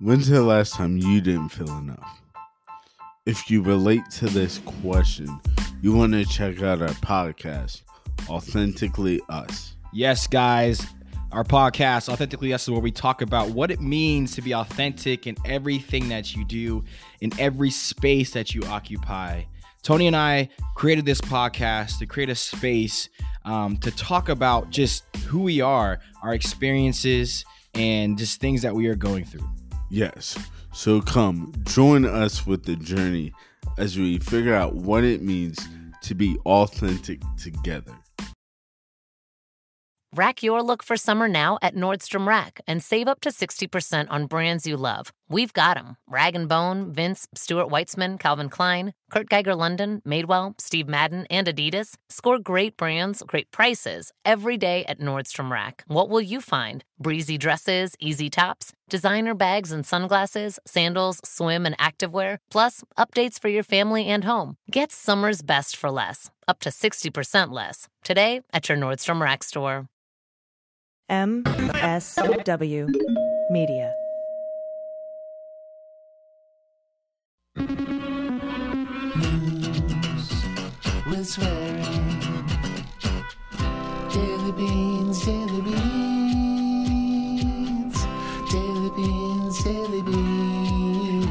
When's the last time you didn't feel enough? If you relate to this question, you want to check out our podcast, Authentically Us. Yes, guys. Our podcast, Authentically Us, is where we talk about what it means to be authentic in everything that you do, in every space that you occupy. Tony and I created this podcast to create a space to talk about just who we are, our experiences, and just things that we are going through. Yes, so come join us with the journey as we figure out what it means to be authentic together. Rack your look for summer now at Nordstrom Rack and save up to 60% on brands you love. We've got them. Rag & Bone, Vince, Stuart Weitzman, Calvin Klein, Kurt Geiger London, Madewell, Steve Madden, and Adidas. Score great brands, great prices every day at Nordstrom Rack. What will you find? Breezy dresses, easy tops, designer bags and sunglasses, sandals, swim and activewear, plus updates for your family and home. Get summer's best for less, up to 60% less, today at your Nordstrom Rack store. M.S.W. Media. Swearing. Daily Beans, Daily Beans, Daily Beans, Daily Beans.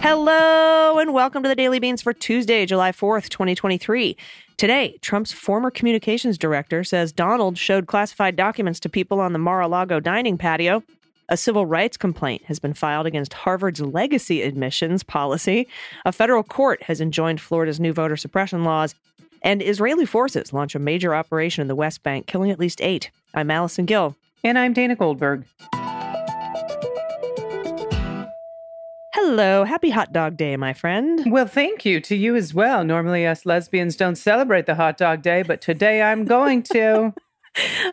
Hello and welcome to the Daily Beans for Tuesday, July 4th, 2023. Today, Trump's former communications director says Donald showed classified documents to people on the Mar-a-Lago dining patio. A civil rights complaint has been filed against Harvard's legacy admissions policy. A federal court has enjoined Florida's new voter suppression laws. And Israeli forces launch a major operation in the West Bank, killing at least 8. I'm Allison Gill. And I'm Dana Goldberg. Hello. Happy Hot Dog Day, my friend. Well, thank you to you as well. Normally us lesbians don't celebrate the Hot Dog Day, but today I'm going to...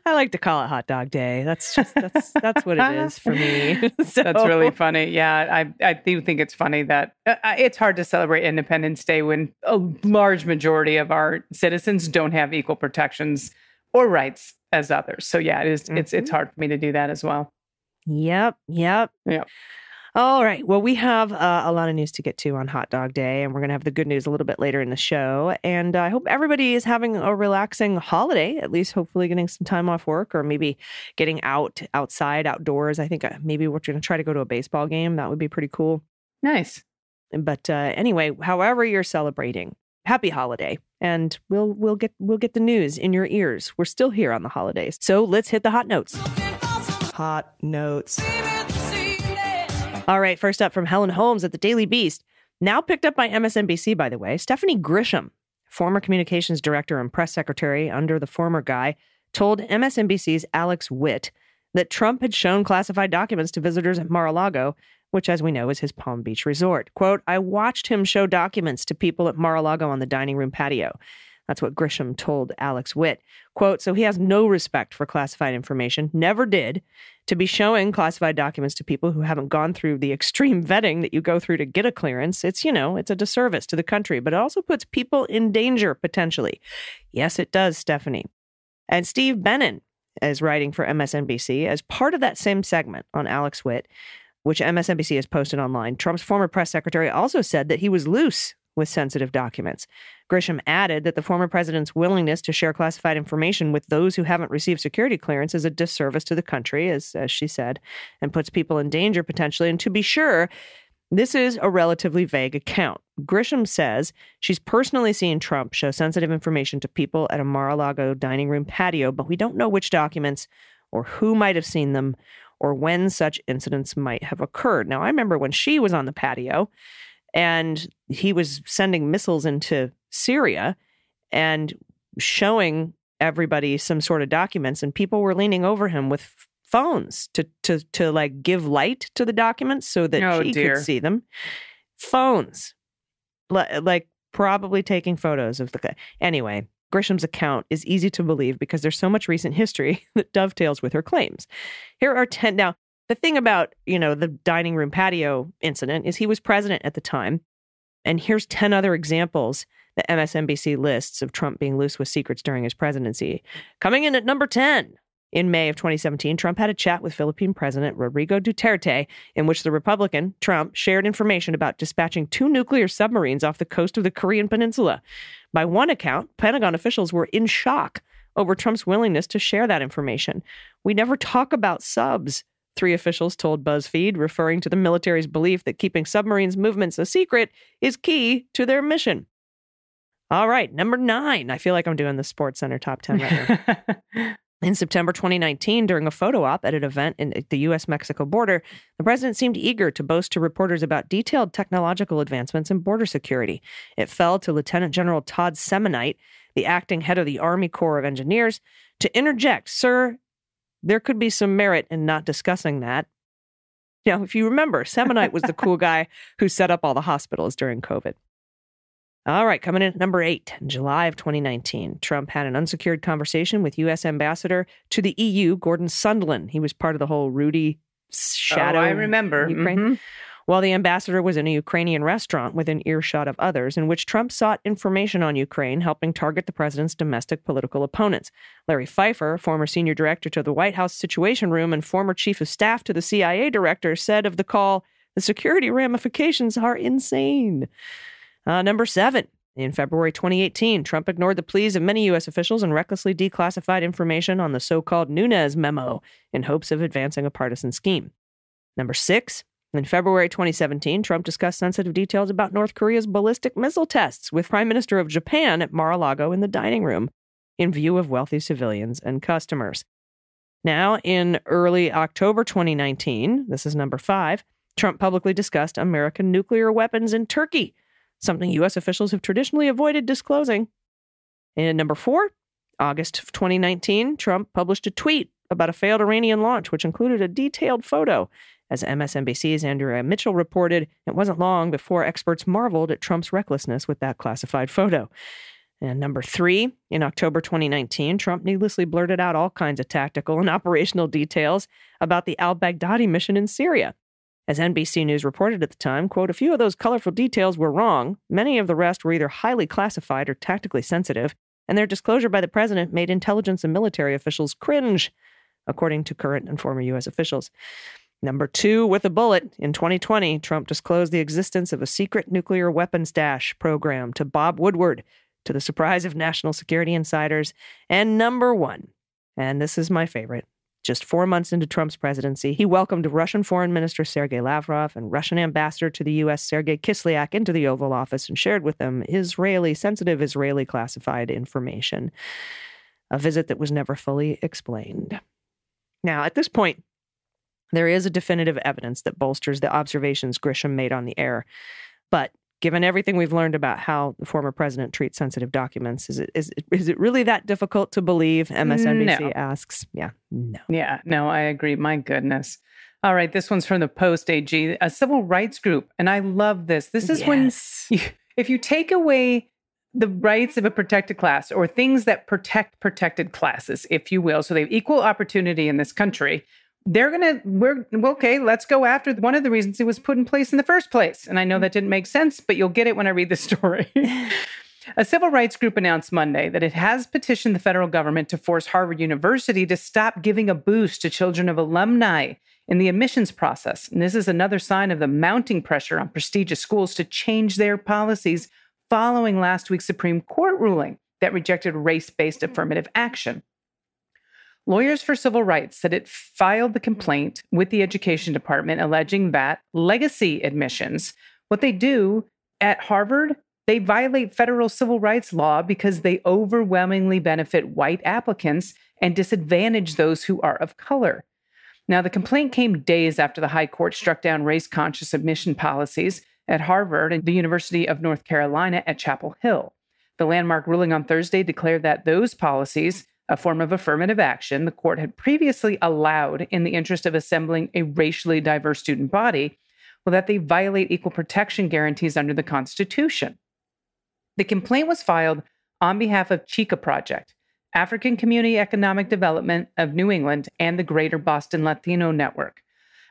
I like to call it Hot Dog Day. That's what it is for me. So. That's really funny. Yeah, I do think it's funny that it's hard to celebrate Independence Day when a large majority of our citizens don't have equal protections or rights as others. So yeah, it is. Mm-hmm. It's hard for me to do that as well. Yep. All right. Well, we have a lot of news to get to on Hot Dog Day, and we're going to have the good news a little bit later in the show. And I hope everybody is having a relaxing holiday, at least hopefully getting some time off work or maybe getting outdoors. I think maybe we're going to try to go to a baseball game. That would be pretty cool. Nice. But anyway, however you're celebrating, happy holiday. And we'll get the news in your ears. We're still here on the holidays. So let's hit the hot notes. Hot notes. All right, first up from Helen Holmes at the Daily Beast, now picked up by MSNBC, by the way, Stephanie Grisham, former communications director and press secretary under the former guy, told MSNBC's Alex Witt that Trump had shown classified documents to visitors at Mar-a-Lago, which, as we know, is his Palm Beach resort. Quote, I watched him show documents to people at Mar-a-Lago on the dining room patio. That's what Grisham told Alex Witt. Quote, so he has no respect for classified information, never did, to be showing classified documents to people who haven't gone through the extreme vetting that you go through to get a clearance. It's, it's a disservice to the country, but it also puts people in danger, potentially. Yes, it does, Stephanie. And Steve Benen is writing for MSNBC as part of that same segment on Alex Witt, which MSNBC has posted online. Trump's former press secretary also said that he was loose with sensitive documents. Grisham added that the former president's willingness to share classified information with those who haven't received security clearance is a disservice to the country, as she said, and puts people in danger potentially. And to be sure, this is a relatively vague account. Grisham says she's personally seen Trump show sensitive information to people at a Mar-a-Lago dining room patio, but we don't know which documents or who might have seen them or when such incidents might have occurred. Now, I remember when she was on the patio, and he was sending missiles into Syria and showing everybody some sort of documents. And people were leaning over him with phones to like give light to the documents so that could see them. Phones, like probably taking photos of the guy. Anyway, Grisham's account is easy to believe because there's so much recent history that dovetails with her claims. Here are 10 now. The thing about, the dining room patio incident is he was president at the time. And here's 10 other examples that MSNBC lists of Trump being loose with secrets during his presidency. Coming in at number 10, In May of 2017, Trump had a chat with Philippine President Rodrigo Duterte, in which the Republican, Trump, shared information about dispatching 2 nuclear submarines off the coast of the Korean Peninsula. By one account, Pentagon officials were in shock over Trump's willingness to share that information. "We never talk about subs," 3 officials told BuzzFeed, referring to the military's belief that keeping submarines' movements a secret is key to their mission. All right, number 9. I feel like I'm doing the Sports Center top 10 right now. In September 2019, during a photo op at an event at the U.S.-Mexico border, the president seemed eager to boast to reporters about detailed technological advancements in border security. It fell to Lieutenant General Todd Semonite, the acting head of the Army Corps of Engineers, to interject, "Sir, there could be some merit in not discussing that." Now, if you remember, Semonite was the cool guy who set up all the hospitals during COVID. All right, coming in at number 8, in July of 2019, Trump had an unsecured conversation with U.S. Ambassador to the EU, Gordon Sondland. He was part of the whole Rudy shadow. I remember. Ukraine. Mm-hmm. While the ambassador was in a Ukrainian restaurant within earshot of others, in which Trump sought information on Ukraine, helping target the president's domestic political opponents. Larry Pfeiffer, former senior director to the White House Situation Room and former chief of staff to the CIA director, said of the call, "The security ramifications are insane." Number 7, in February 2018, Trump ignored the pleas of many U.S. officials and recklessly declassified information on the so-called Nunes memo in hopes of advancing a partisan scheme. Number 6, in February 2017, Trump discussed sensitive details about North Korea's ballistic missile tests with Prime Minister of Japan at Mar-a-Lago in the dining room in view of wealthy civilians and customers. Now, in early October 2019, this is number 5, Trump publicly discussed American nuclear weapons in Turkey, something U.S. officials have traditionally avoided disclosing. And number 4, August of 2019, Trump published a tweet about a failed Iranian launch, which included a detailed photo. As MSNBC's Andrea Mitchell reported, it wasn't long before experts marveled at Trump's recklessness with that classified photo. And number 3, in October 2019, Trump needlessly blurted out all kinds of tactical and operational details about the Al-Baghdadi mission in Syria. As NBC News reported at the time, quote, "A few of those colorful details were wrong. Many of the rest were either highly classified or tactically sensitive, and their disclosure by the president made intelligence and military officials cringe," according to current and former U.S. officials. Number 2, with a bullet, in 2020, Trump disclosed the existence of a secret nuclear weapons stash program to Bob Woodward, to the surprise of national security insiders. And number 1, and this is my favorite, just 4 months into Trump's presidency, he welcomed Russian Foreign Minister Sergei Lavrov and Russian Ambassador to the U.S. Sergei Kislyak into the Oval Office and shared with them sensitive Israeli classified information, a visit that was never fully explained. Now, at this point, there is a definitive evidence that bolsters the observations Grisham made on the air. But given everything we've learned about how the former president treats sensitive documents, is it really that difficult to believe? MSNBC asks. Yeah, no. Yeah, no, I agree. My goodness. All right, this one's from the Post AG, a civil rights group. And I love this. This is when, if you take away the rights of a protected class or things that protect protected classes, if you will, so they have equal opportunity in this country, let's go after one of the reasons it was put in place in the first place. And I know that didn't make sense, but you'll get it when I read the story. A civil rights group announced Monday that it has petitioned the federal government to force Harvard University to stop giving a boost to children of alumni in the admissions process. And this is another sign of the mounting pressure on prestigious schools to change their policies following last week's Supreme Court ruling that rejected race-based affirmative action. Lawyers for Civil Rights said it filed the complaint with the Education Department alleging that legacy admissions, what they do at Harvard, they violate federal civil rights law because they overwhelmingly benefit white applicants and disadvantage those who are of color. Now, the complaint came days after the high court struck down race-conscious admission policies at Harvard and the University of North Carolina at Chapel Hill. The landmark ruling on Thursday declared that those policies, a form of affirmative action the court had previously allowed in the interest of assembling a racially diverse student body, that they violate equal protection guarantees under the Constitution. The complaint was filed on behalf of Chica Project, African Community Economic Development of New England, and the Greater Boston Latino Network.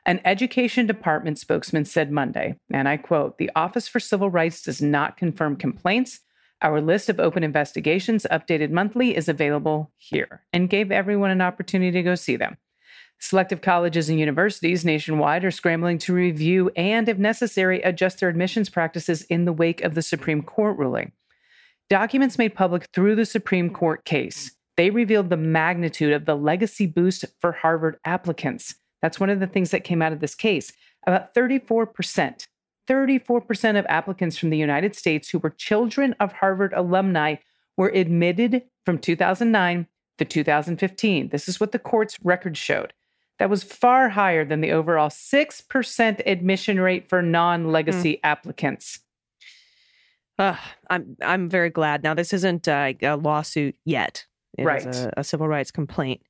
An Education Department spokesman said Monday, and I quote, "The Office for Civil Rights does not confirm complaints Our list of open investigations, updated monthly, is available here, and gave everyone an opportunity to go see them. Selective colleges and universities nationwide are scrambling to review and, if necessary, adjust their admissions practices in the wake of the Supreme Court ruling. Documents made public through the Supreme Court case, they revealed the magnitude of the legacy boost for Harvard applicants. That's one of the things that came out of this case. About 34% of applicants from the United States who were children of Harvard alumni were admitted from 2009 to 2015. This is what the court's record showed. That was far higher than the overall 6% admission rate for non-legacy applicants. I'm very glad. Now, this isn't a lawsuit yet. It is a civil rights complaint.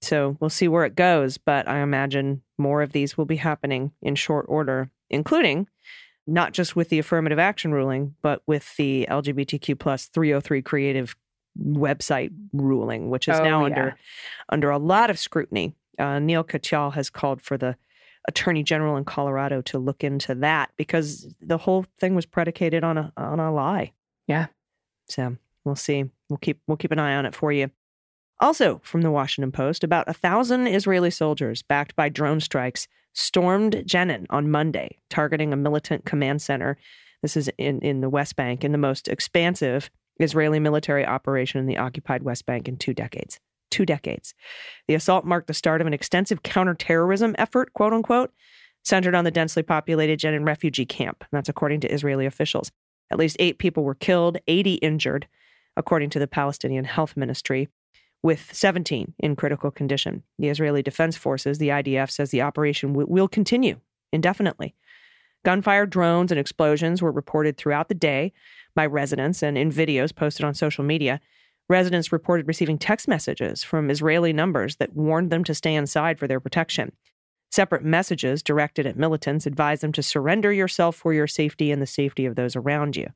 So we'll see where it goes. But I imagine more of these will be happening in short order, including not just with the affirmative action ruling, but with the LGBTQ plus 303 creative website ruling, which is under a lot of scrutiny. Neil Katyal has called for the Attorney General in Colorado to look into that because the whole thing was predicated on a lie. Yeah. So we'll see. We'll keep an eye on it for you. Also from the Washington Post, about 1,000 Israeli soldiers backed by drone strikes stormed Jenin on Monday, targeting a militant command center. This is in the West Bank, in the most expansive Israeli military operation in the occupied West Bank in 2 decades. 2 decades. The assault marked the start of an extensive counterterrorism effort, quote unquote, centered on the densely populated Jenin refugee camp. And that's according to Israeli officials. At least 8 people were killed, 80 injured, according to the Palestinian Health Ministry, with 17 in critical condition. The Israeli Defense Forces, the IDF, says the operation will continue indefinitely. Gunfire, drones, and explosions were reported throughout the day by residents and in videos posted on social media. Residents reported receiving text messages from Israeli numbers that warned them to stay inside for their protection. Separate messages directed at militants advised them to surrender yourself for your safety and the safety of those around you.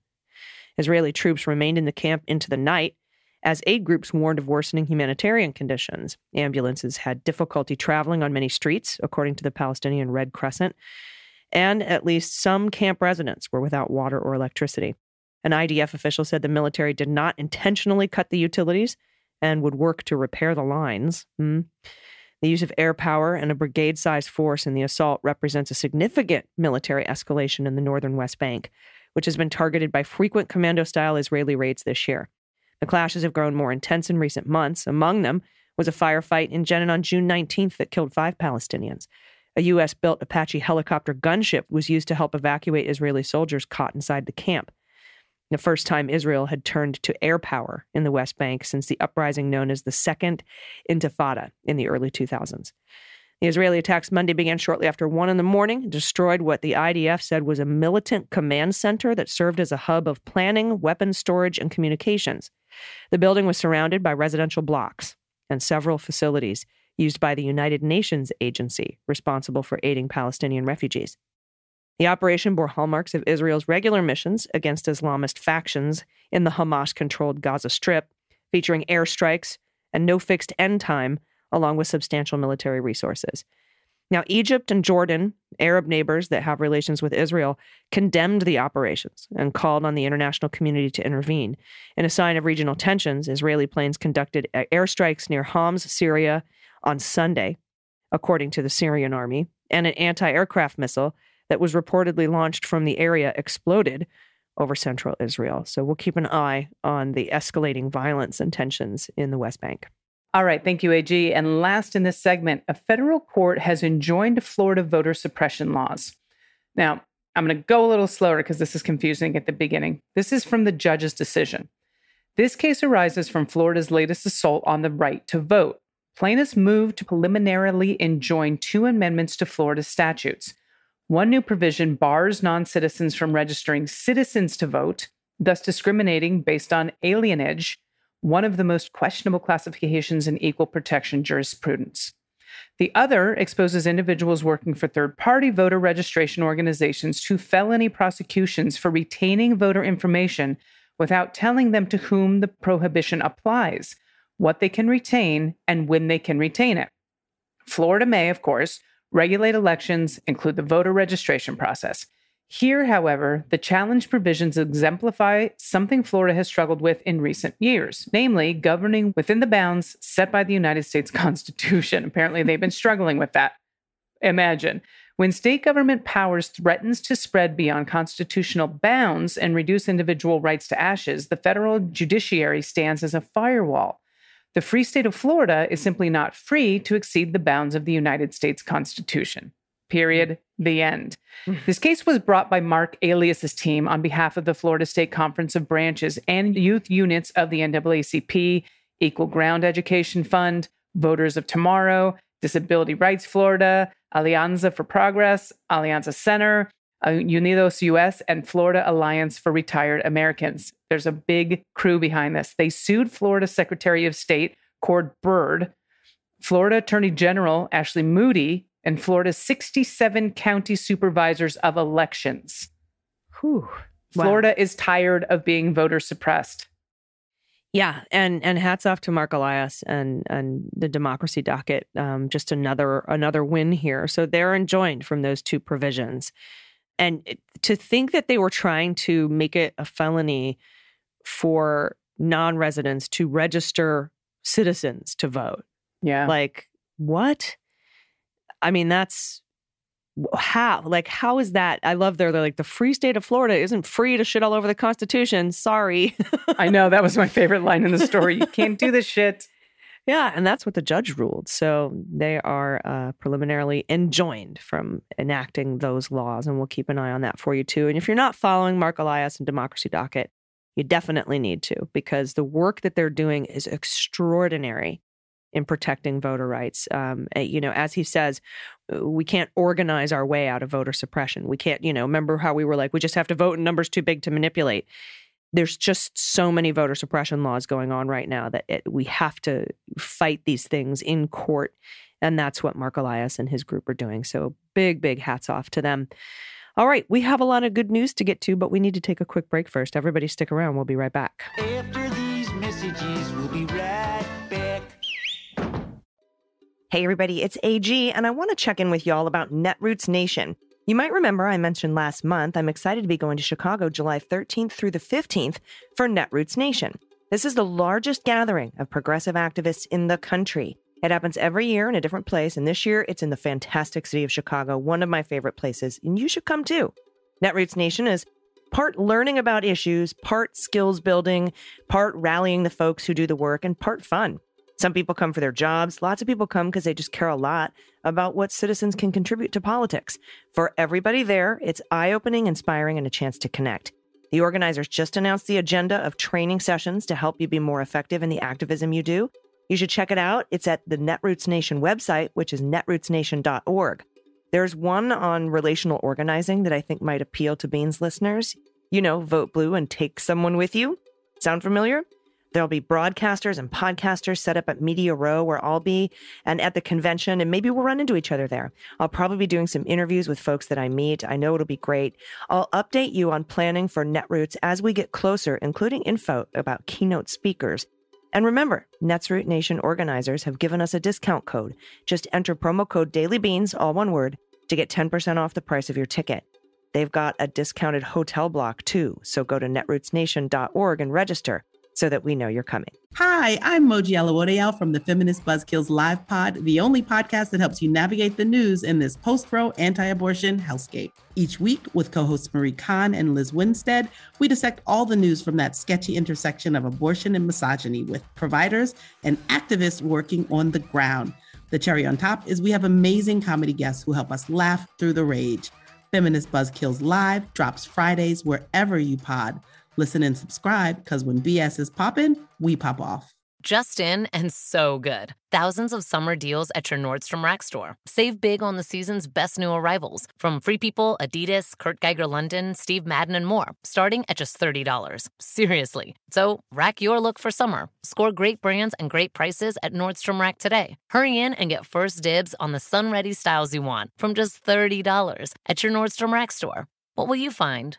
Israeli troops remained in the camp into the night as aid groups warned of worsening humanitarian conditions. Ambulances had difficulty traveling on many streets, according to the Palestinian Red Crescent, and at least some camp residents were without water or electricity. An IDF official said the military did not intentionally cut the utilities and would work to repair the lines. The use of air power and a brigade-sized force in the assault represents a significant military escalation in the northern West Bank, which has been targeted by frequent commando-style Israeli raids this year. The clashes have grown more intense in recent months. Among them was a firefight in Jenin on June 19th that killed 5 Palestinians. A U.S.-built Apache helicopter gunship was used to help evacuate Israeli soldiers caught inside the camp. The first time Israel had turned to air power in the West Bank since the uprising known as the Second Intifada in the early 2000s. The Israeli attacks Monday began shortly after 1 a.m. and destroyed what the IDF said was a militant command center that served as a hub of planning, weapons storage, and communications. The building was surrounded by residential blocks and several facilities used by the United Nations agency responsible for aiding Palestinian refugees. The operation bore hallmarks of Israel's regular missions against Islamist factions in the Hamas-controlled Gaza Strip, featuring airstrikes and no fixed end time, along with substantial military resources. Now, Egypt and Jordan, Arab neighbors that have relations with Israel, condemned the operations and called on the international community to intervene. In a sign of regional tensions, Israeli planes conducted airstrikes near Homs, Syria, on Sunday, according to the Syrian army, and an anti-aircraft missile that was reportedly launched from the area exploded over central Israel. So we'll keep an eye on the escalating violence and tensions in the West Bank. All right. Thank you, AG. And last in this segment, a federal court has enjoined Florida voter suppression laws. Now, I'm going to go a little slower because this is confusing at the beginning. This is from the judge's decision. This case arises from Florida's latest assault on the right to vote. Plaintiffs moved to preliminarily enjoin 2 amendments to Florida's statutes. One new provision bars non-citizens from registering citizens to vote, thus discriminating based on alienage, one of the most questionable classifications in equal protection jurisprudence. The other exposes individuals working for third-party voter registration organizations to felony prosecutions for retaining voter information without telling them to whom the prohibition applies, what they can retain, and when they can retain it. Florida may, of course, regulate elections, include the voter registration process. Here, however, the challenge provisions exemplify something Florida has struggled with in recent years, namely governing within the bounds set by the United States Constitution. Apparently, they've been struggling with that. Imagine. When state government powers threatens to spread beyond constitutional bounds and reduce individual rights to ashes, the federal judiciary stands as a firewall. The free state of Florida is simply not free to exceed the bounds of the United States Constitution. Period. The end. This case was brought by Mark Elias's team on behalf of the Florida State Conference of Branches and youth units of the NAACP, Equal Ground Education Fund, Voters of Tomorrow, Disability Rights Florida, Alianza for Progress, Alianza Center, Unidos US, and Florida Alliance for Retired Americans. There's a big crew behind this. They sued Florida Secretary of State Cord Byrd, Florida Attorney General Ashley Moody, and Florida's 67 county supervisors of elections. Whew. Wow. Florida is tired of being voter suppressed. Yeah, and hats off to Mark Elias and the Democracy Docket. Just another win here. So they're enjoined from those two provisions. And to think that they were trying to make it a felony for non-residents to register citizens to vote. Yeah. Like, what? I mean, that's how? Like, how is that? I love they're like, the free state of Florida isn't free to shit all over the Constitution. Sorry. I know. That was my favorite line in the story. You can't do this shit. Yeah. And that's what the judge ruled. So they are preliminarily enjoined from enacting those laws. And we'll keep an eye on that for you, too. And if you're not following Mark Elias and Democracy Docket, you definitely need to, because the work that they're doing is extraordinary in protecting voter rights. You know, as he says, we can't organize our way out of voter suppression. We can't, you know, remember how we were like, we just have to vote and numbers too big to manipulate. There's just so many voter suppression laws going on right now that we have to fight these things in court. And that's what Mark Elias and his group are doing. So big, big hats off to them. All right, we have a lot of good news to get to, but we need to take a quick break first. Everybody stick around. We'll be right back. After these messages, we'll be right back. Hey, everybody, it's AG, and I want to check in with y'all about Netroots Nation. You might remember I mentioned last month I'm excited to be going to Chicago July 13th through the 15th for Netroots Nation. This is the largest gathering of progressive activists in the country. It happens every year in a different place, and this year it's in the fantastic city of Chicago, one of my favorite places, and you should come too. Netroots Nation is part learning about issues, part skills building, part rallying the folks who do the work, and part fun. Some people come for their jobs. Lots of people come because they just care a lot about what citizens can contribute to politics. For everybody there, it's eye-opening, inspiring, and a chance to connect. The organizers just announced the agenda of training sessions to help you be more effective in the activism you do. You should check it out. It's at the Netroots Nation website, which is netrootsnation.org. There's one on relational organizing that I think might appeal to Beans listeners. You know, vote blue and take someone with you. Sound familiar? There'll be broadcasters and podcasters set up at Media Row where I'll be and at the convention, and maybe we'll run into each other there. I'll probably be doing some interviews with folks that I meet. I know it'll be great. I'll update you on planning for Netroots as we get closer, including info about keynote speakers. And remember, Netroots Nation organizers have given us a discount code. Just enter promo code DailyBeans, all one word, to get 10% off the price of your ticket. They've got a discounted hotel block too, so go to netrootsnation.org and register, so that we know you're coming. Hi, I'm Moji Alawodeyaw from the Feminist Buzz Kills Live pod, the only podcast that helps you navigate the news in this post-pro, anti-abortion hellscape. Each week, with co-hosts Marie Kahn and Liz Winstead, we dissect all the news from that sketchy intersection of abortion and misogyny with providers and activists working on the ground. The cherry on top is we have amazing comedy guests who help us laugh through the rage. Feminist Buzz Kills Live drops Fridays wherever you pod. Listen and subscribe, because when BS is poppin', we pop off. Just in and so good. Thousands of summer deals at your Nordstrom Rack store. Save big on the season's best new arrivals, from Free People, Adidas, Kurt Geiger London, Steve Madden, and more, starting at just $30. Seriously. So rack your look for summer. Score great brands and great prices at Nordstrom Rack today. Hurry in and get first dibs on the sun-ready styles you want, from just $30 at your Nordstrom Rack store. What will you find?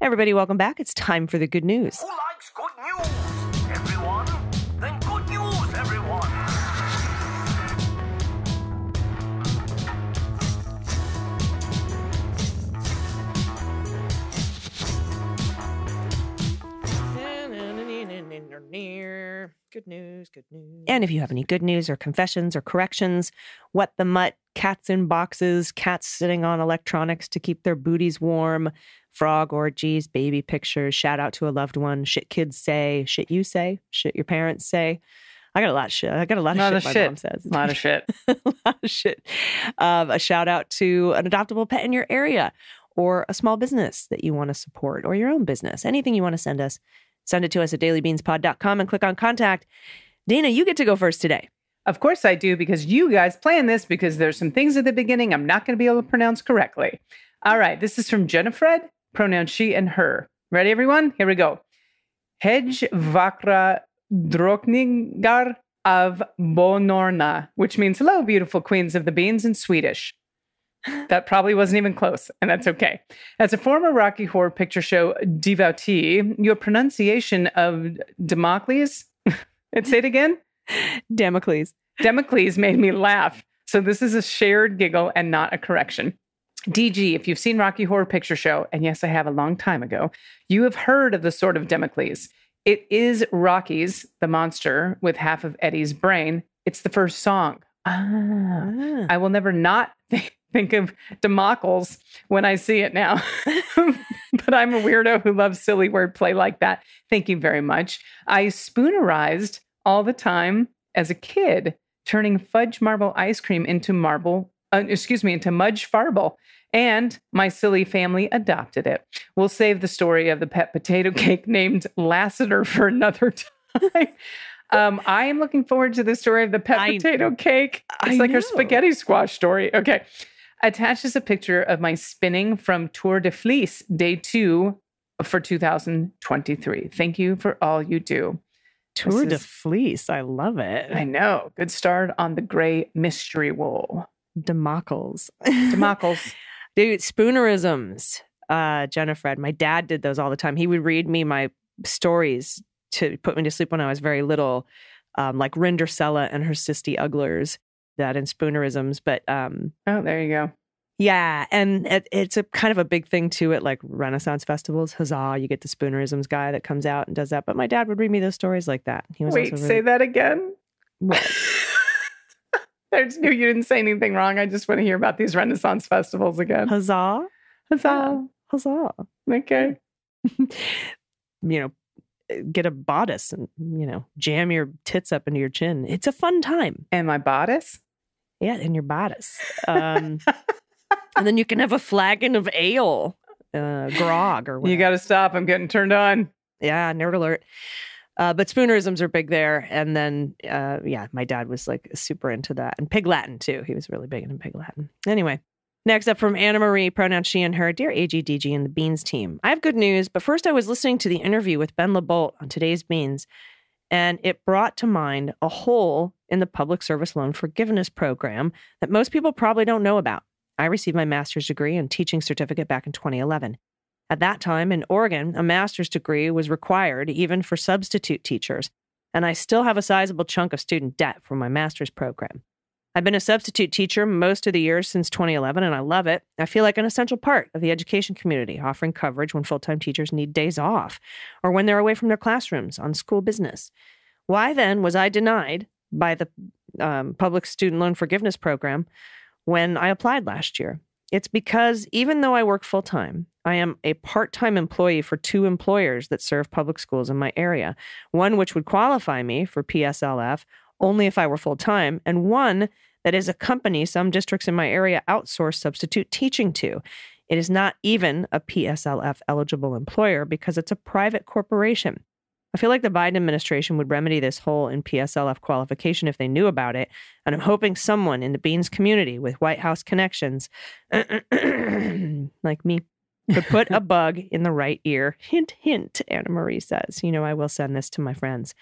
Everybody, welcome back. It's time for the good news. Who likes good news, everyone? Then good news, everyone. Good news, good news. And if you have any good news or confessions or corrections, what the mutt, cats in boxes, cats sitting on electronics to keep their booties warm, frog orgies, baby pictures, shout out to a loved one, shit kids say, shit you say, shit your parents say. I got a lot of shit. I got a lot of shit, my mom says. A lot of shit. A lot of shit. A shout out to an adoptable pet in your area or a small business that you want to support or your own business. Anything you want to send us. Send it to us at dailybeanspod.com and click on contact. Dana, you get to go first today. Of course I do, because you guys planned this, because there's some things at the beginning I'm not going to be able to pronounce correctly. All right. This is from Jennifer, pronoun she and her. Ready, everyone? Here we go. Hej vakra drockningar av bonorna, which means hello, beautiful queens of the beans in Swedish. That probably wasn't even close, and that's okay. As a former Rocky Horror Picture Show devotee, your pronunciation of Damocles, say it again? Damocles. Damocles made me laugh. So this is a shared giggle and not a correction. DG, if you've seen Rocky Horror Picture Show, and yes, I have a long time ago, you have heard of the sword of Damocles. It is Rocky's, the monster, with half of Eddie's brain. It's the first song. I will never not think of Damocles when I see it now. But I'm a weirdo who loves silly wordplay like that. Thank you very much. I spoonerized all the time as a kid, turning fudge marble ice cream into mudge farble. And my silly family adopted it. We'll save the story of the pet potato cake named Lassiter for another time. I am looking forward to the story of the pet potato cake. It's like her spaghetti squash story. Okay. Attached is a picture of my spinning from Tour de Fleece, day 2 for 2023. Thank you for all you do. Tour de Fleece. I love it. I know. Good start on the gray mystery wool. Damocles. Dude, spoonerisms. Jennifer, my dad did those all the time. He would read me my stories to put me to sleep when I was very little, like Rindersella and her Sisty Uglers. That and spoonerisms, but oh, there you go. Yeah, and it's a kind of a big thing too at like Renaissance festivals. Huzzah! You get the spoonerisms guy that comes out and does that. But my dad would read me those stories like that. He was wait, also really... say that again. What? I just knew you didn't say anything wrong. I just want to hear about these Renaissance festivals again. Huzzah! Huzzah! Huzzah! Okay. Get a bodice and, jam your tits up into your chin. It's a fun time. And my bodice? Yeah, in your bodice. And then you can have a flagon of ale, grog or whatever. You got to stop. I'm getting turned on. Yeah, nerd alert. But spoonerisms are big there. And then, my dad was like super into that. And Pig Latin too. He was really big into Pig Latin. Anyway. Next up from Anna Marie, pronoun she and her, dear AGDG and the Beans team. I have good news, but first I was listening to the interview with Ben LeBolt on today's Beans, and it brought to mind a hole in the public service loan forgiveness program that most people probably don't know about. I received my master's degree and teaching certificate back in 2011. At that time in Oregon, a master's degree was required even for substitute teachers, and I still have a sizable chunk of student debt from my master's program. I've been a substitute teacher most of the years since 2011, and I love it. I feel like an essential part of the education community, offering coverage when full-time teachers need days off or when they're away from their classrooms on school business. Why then was I denied by the public student loan forgiveness program when I applied last year? It's because even though I work full-time, I am a part-time employee for 2 employers that serve public schools in my area, one which would qualify me for PSLF only if I were full-time, and one that is a company some districts in my area outsource substitute teaching to. It is not even a PSLF-eligible employer because it's a private corporation. I feel like the Biden administration would remedy this hole in PSLF qualification if they knew about it, and I'm hoping someone in the Beans community with White House connections, like me, could put a bug in the right ear. Hint, hint, Anna Marie says. I will send this to my friends.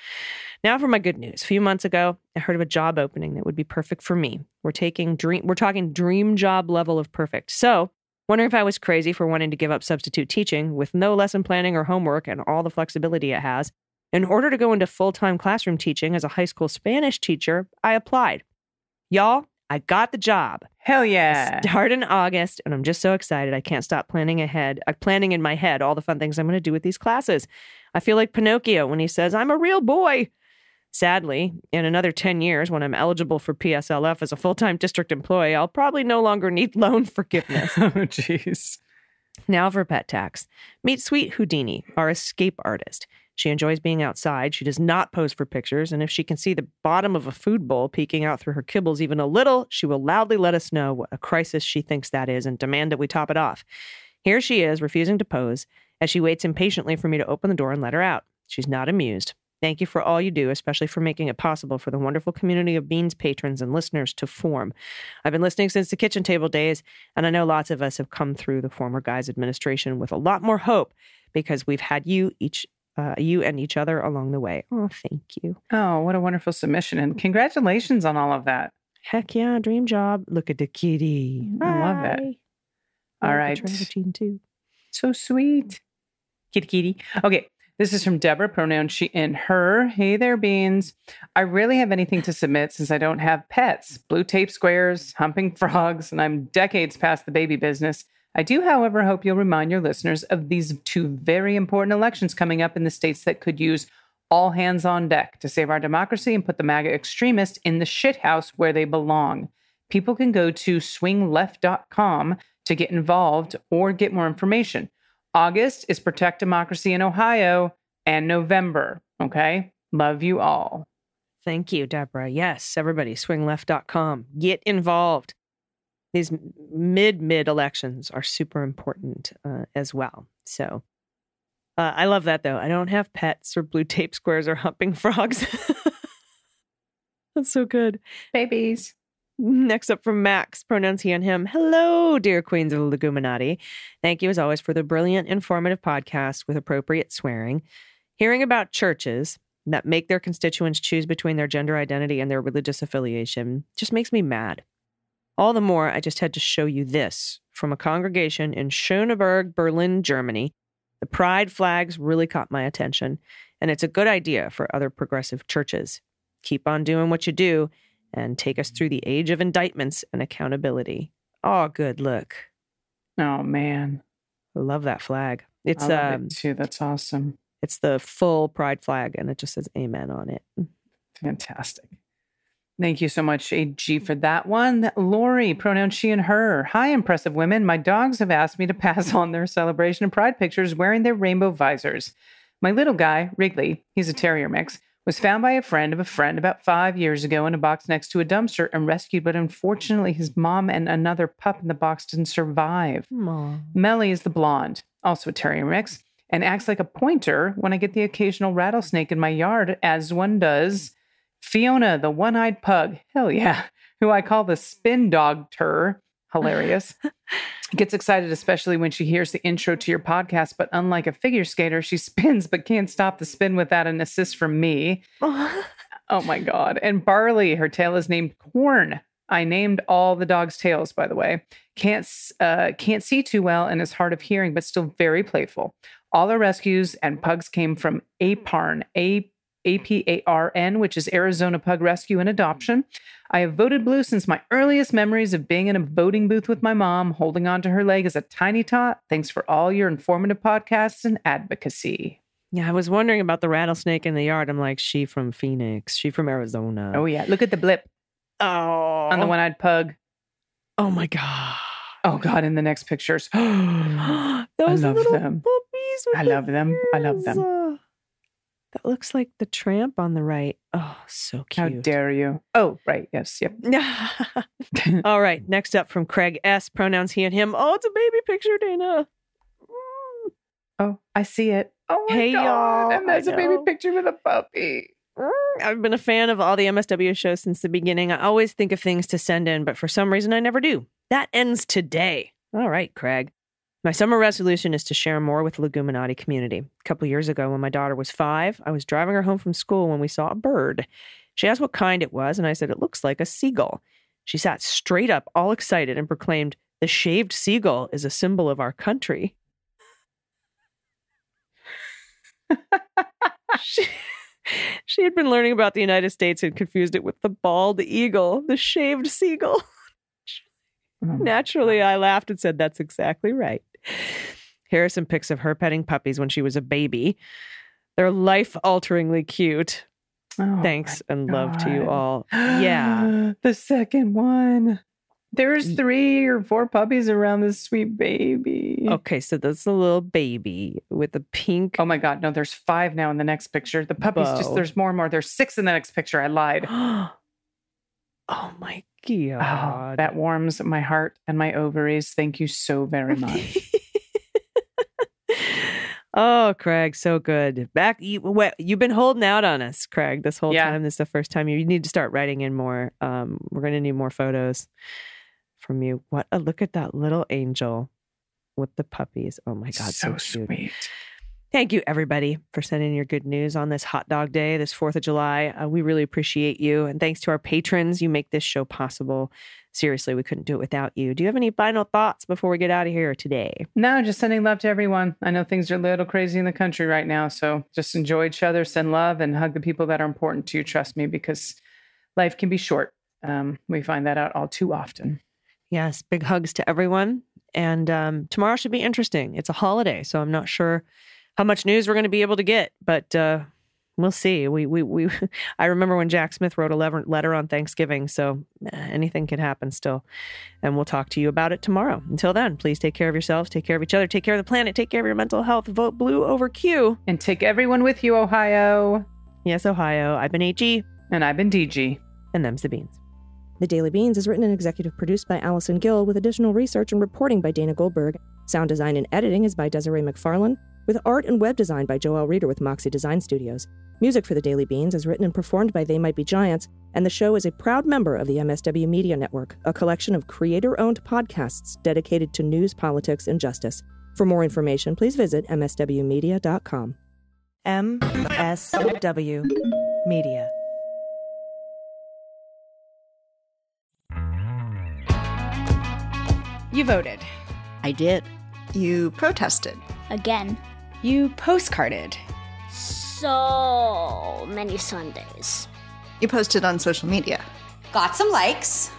Now for my good news. A few months ago, I heard of a job opening that would be perfect for me. We're talking dream job level of perfect. So, wondering if I was crazy for wanting to give up substitute teaching with no lesson planning or homework and all the flexibility it has. In order to go into full-time classroom teaching as a high school Spanish teacher, I applied. Y'all, I got the job. Hell yeah. Start in August, and I'm just so excited. I can't stop planning ahead. I'm planning in my head all the fun things I'm going to do with these classes. I feel like Pinocchio when he says, I'm a real boy. Sadly, in another 10 years, when I'm eligible for PSLF as a full-time district employee, I'll probably no longer need loan forgiveness. Oh, jeez. Now for pet tax. Meet Sweet Houdini, our escape artist. She enjoys being outside. She does not pose for pictures. And if she can see the bottom of a food bowl peeking out through her kibbles even a little, she will loudly let us know what a crisis she thinks that is and demand that we top it off. Here she is, refusing to pose, as she waits impatiently for me to open the door and let her out. She's not amused. Thank you for all you do, especially for making it possible for the wonderful community of Beans patrons and listeners to form. I've been listening since the kitchen table days, and I know lots of us have come through the former guy's administration with a lot more hope because we've had you and each other along the way. Oh, thank you. Oh, what a wonderful submission. And congratulations on all of that. Heck yeah, dream job. Look at the kitty. Bye. I love it. All right. So sweet. Kitty, kitty. Okay. This is from Deborah, pronouns she and her. Hey there, Beans. I rarely have anything to submit since I don't have pets. Blue tape squares, humping frogs, and I'm decades past the baby business. I do, however, hope you'll remind your listeners of these two very important elections coming up in the states that could use all hands on deck to save our democracy and put the MAGA extremists in the shithouse where they belong. People can go to swingleft.com to get involved or get more information. August is Protect Democracy in Ohio and November. Okay. Love you all. Thank you, Deborah. Yes, everybody, swingleft.com. Get involved. These mid elections are super important as well. So I love that, though. I don't have pets or blue tape squares or humping frogs. That's so good. Babies. Next up from Max, pronouns he and him. Hello, dear queens of the Leguminati. Thank you, as always, for the brilliant, informative podcast with appropriate swearing. Hearing about churches that make their constituents choose between their gender identity and their religious affiliation just makes me mad. All the more, I just had to show you this from a congregation in Schöneberg, Berlin, Germany. The pride flags really caught my attention, and it's a good idea for other progressive churches. Keep on doing what you do, and take us through the age of indictments and accountability. Oh, good look. Oh, man. I love that flag. It's it too. That's awesome. It's the full pride flag, and it just says amen on it. Fantastic. Thank you so much, AG, for that one. Lori, pronoun she and her. Hi, impressive women. My dogs have asked me to pass on their celebration of pride pictures wearing their rainbow visors. My little guy, Wrigley, he's a terrier mix, was found by a friend about 5 years ago in a box next to a dumpster and rescued, but unfortunately his mom and another pup in the box didn't survive. Aww. Melly is the blonde, also a terrier mix, and acts like a pointer when I get the occasional rattlesnake in my yard, as one does. Fiona, the one-eyed pug, hell yeah, who I call the spin dog-ter, hilarious, gets excited, especially when she hears the intro to your podcast. But unlike a figure skater, she spins but can't stop the spin without an assist from me. Oh, my God. And Barley, her tail is named Corn. I named all the dog's tails, by the way. Can't see too well and is hard of hearing, but still very playful. All the rescues and pugs came from Aparn, APARN, which is Arizona Pug Rescue and Adoption. I have voted blue since my earliest memories of being in a voting booth with my mom, holding onto her leg as a tiny tot. Thanks for all your informative podcasts and advocacy. Yeah, I was wondering about the rattlesnake in the yard. I'm like, she from Phoenix. She from Arizona. Oh, yeah. Look at the blip. Oh. On the one-eyed pug. Oh, my God. Oh, God, in the next pictures. Those I love little them. Puppies with I love the them. Ears. I love them. That looks like the tramp on the right. Oh, so cute. How dare you? Oh, right. Yes. Yep. All right. Next up from Craig S. Pronouns he and him. Oh, it's a baby picture, Dana. Mm. Oh, I see it. Oh, my hey, God. Y'all. And that's a baby picture with a puppy. Mm. I've been a fan of all the MSW shows since the beginning. I always think of things to send in, but for some reason I never do. That ends today. All right, Craig. My summer resolution is to share more with the Leguminati community. A couple years ago, when my daughter was 5, I was driving her home from school when we saw a bird. She asked what kind it was, and I said, it looks like a seagull. She sat straight up, all excited, and proclaimed, the shaved seagull is a symbol of our country. She had been learning about the United States and confused it with the bald eagle, the shaved seagull. Naturally, I laughed and said, that's exactly right. Here are some pics of her petting puppies when she was a baby. They're life-alteringly cute. Oh, thanks and love to you all. Yeah. The second one. There's 3 or 4 puppies around this sweet baby. Okay, so that's a little baby with a pink. Oh my God, no, there's 5 now in the next picture. The puppies bow. Just, there's more and more. There's 6 in the next picture. I lied. Oh my God. Oh, that warms my heart and my ovaries. Thank you so very much. Oh, Craig, so good. Back, you've been holding out on us, Craig, this whole time. This is the first time. You need to start writing in more. We're going to need more photos from you. What a look at that little angel with the puppies. Oh my God, so sweet. Thank you, everybody, for sending your good news on this hot dog day, this 4th of July. We really appreciate you. And thanks to our patrons, you make this show possible. Seriously, we couldn't do it without you. Do you have any final thoughts before we get out of here today? No, just sending love to everyone. I know things are a little crazy in the country right now, so just enjoy each other, send love, and hug the people that are important to you. Trust me, because life can be short. We find that out all too often. Yes, big hugs to everyone. And tomorrow should be interesting. It's a holiday, so I'm not sure how much news we're going to be able to get, but we'll see. I remember when Jack Smith wrote a letter on Thanksgiving, so anything could happen still. And we'll talk to you about it tomorrow. Until then, please take care of yourselves, take care of each other, take care of the planet, take care of your mental health. Vote blue over Q. And take everyone with you, Ohio. Yes, Ohio. I've been HE. And I've been DG. And them's the beans. The Daily Beans is written and executive produced by Allison Gill, with additional research and reporting by Dana Goldberg. Sound design and editing is by Desiree McFarlane, with art and web design by Joel Reeder with Moxie Design Studios. Music for The Daily Beans is written and performed by They Might Be Giants, and the show is a proud member of the M.S.W. Media Network, a collection of creator-owned podcasts dedicated to news, politics, and justice. For more information, please visit mswmedia.com. M.S.W. Media. You voted. I did. You protested. Again. You postcarded. So many Sundays. You posted on social media. Got some likes.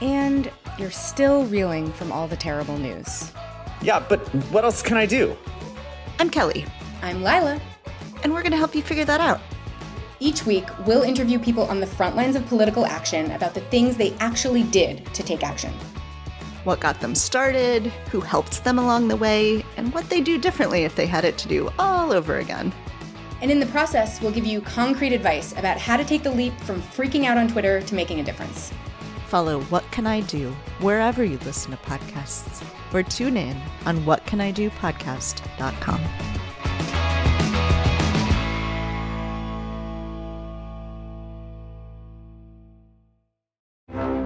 And you're still reeling from all the terrible news. Yeah, but what else can I do? I'm Kelly. I'm Lila. And we're going to help you figure that out. Each week, we'll interview people on the front lines of political action about the things they actually did to take action. What got them started, who helped them along the way, and what they do differently if they had it to do all over again. And in the process, we'll give you concrete advice about how to take the leap from freaking out on Twitter to making a difference. Follow What Can I Do wherever you listen to podcasts, or tune in on whatcanidopodcast.com.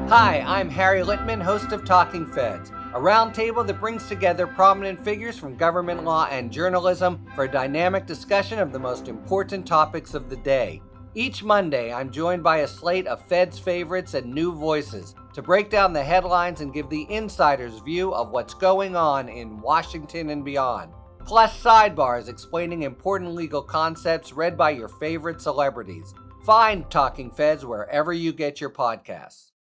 Hi, I'm Harry Littman, host of Talking Feds, a roundtable that brings together prominent figures from government law and journalism for a dynamic discussion of the most important topics of the day. Each Monday, I'm joined by a slate of Feds favorites and new voices to break down the headlines and give the insider's view of what's going on in Washington and beyond. Plus sidebars explaining important legal concepts read by your favorite celebrities. Find Talking Feds wherever you get your podcasts.